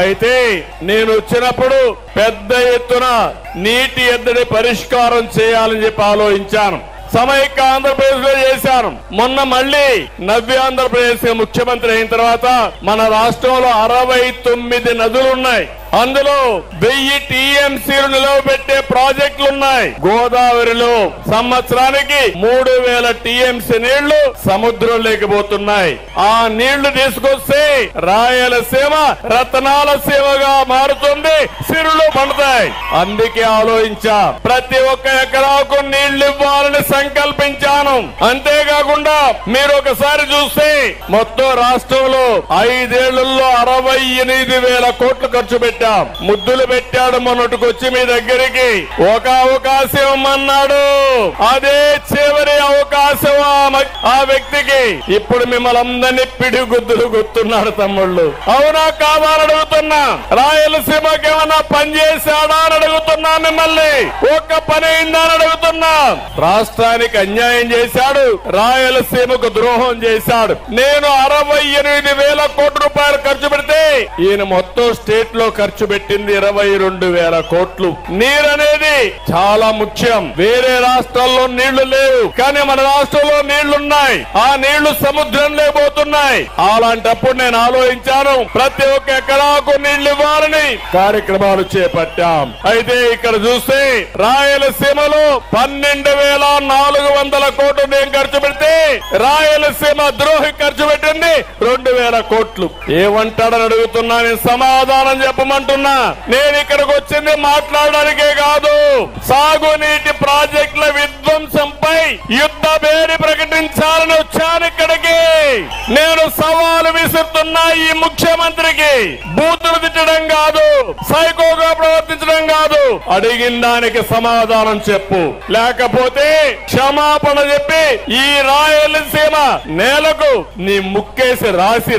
అయితే నేను వచ్చినప్పుడు పెద్ద ఎత్తున నీటి ఎద్దడి పరిష్కారం చేయాలని చెప్పి ఆలోచించాను. సమైక్య ఆంధ్రప్రదేశ్ లో చేశాను. మొన్న మళ్ళీ నవ్య ఆంధ్రప్రదేశ్ ముఖ్యమంత్రి అయిన తర్వాత మన రాష్ట్రంలో 69 నదులు ఉన్నాయి. అందులో 1000 టీఎంసీలు నిలవబెట్టే ప్రాజెక్టులు ఉన్నాయి. గోదావరిలో సంవత్సరానికి 3000 టీఎంసీ నీళ్లు సముద్రంలోకి పోతున్నాయి. ఆ నీళ్లు తీసుకొస్తే రాయలసీమ రతనాల సీమగా మారుతుంది, సిరులు పండుతాయి. అందుకే ఆలోచించా, ప్రతి ఒక్క ఎకరాకు నీళ్లు ఇవ్వాలని సంకల్పించాను. అంతేకాకుండా మీరు ఒకసారి చూస్తే మొత్తం రాష్ట్రంలో 5 ఏళ్లలో 68,000 కోట్లు ఖర్చు పెట్టారు. ముద్దులు పెట్టాడు మొన్నటికొచ్చి మీ దగ్గరికి. ఒక అవకాశం ఇమ్మన్నాడు, అదే చివరి అవకాశం ఆ వ్యక్తికి. ఇప్పుడు మిమ్మల్ని అందరినీ పిడిగుద్దులు గుర్తున్నాడు తమ్ముళ్ళు. అవునా కావాలని అడుగుతున్నా, రాయలసీమకి ఏమన్నా పని చేశాడా అని అడుగుతున్నా, మిమ్మల్ని ఒక్క పని అయిందా అని అడుగుతున్నా. రాష్ట్రానికి అన్యాయం చేశాడు, రాయలసీమకు ద్రోహం చేశాడు. నేను 68,000 కోట్ల రూపాయలు ఖర్చు పెడితే ఈయన మొత్తం స్టేట్ లో ఖర్చు పెట్టింది 22,000 కోట్లు. నీరు అనేది చాలా ముఖ్యం. వేరే రాష్ట్రాల్లో నీళ్లు లేవు, కానీ మన రాష్ట్రంలో నీళ్లున్నాయి. ఆ నీళ్లు సముద్రంలో పోతున్నాయి. అలాంటప్పుడు నేను ఆలోచించాను, ప్రతి ఒక్క ఎకరాకు నీళ్లు ఇవ్వాలని కార్యక్రమాలు చేపట్టాం. అయితే ఇక్కడ చూస్తే రాయలసీమలో 12,400 కోట్లు నేను ఖర్చు పెడితే రాయలసీమ ద్రోహి ఖర్చు పెట్టింది 2,000 కోట్లు. ఏమంటాడని అడుగుతున్నా, నేను సమాధానం చెప్పమంటున్నా. నేను ఇక్కడికి వచ్చింది మాట్లాడడానికే కాదు. సాగునీటి ప్రాజెక్టుల విధ్వంసంపై యుద్ధ భేరి ప్రకటించాలని వచ్చాను ఇక్కడికి. నేను సవాలు విసురుతున్నా ఈ ముఖ్యమంత్రికి. బూతులు తిట్టడం కాదు, సైకోగా ప్రవర్తించడం కాదు. అడిగిన దానికి సమాధానం చెప్పు, లేకపోతే క్షమాపణ చెప్పి ఈ రాయలసీమ నేలకు నీ ముక్కేసి రాసి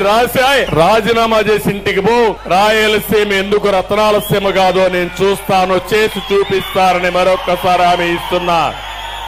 రాజీనామా చేసి ఇంటికి పో. రాయలసీమ ఎందుకు రతనాల సీమ కాదో నేను చూస్తాను, చేసి చూపిస్తారని మరొక్కసారి హామీ ఇస్తున్నా.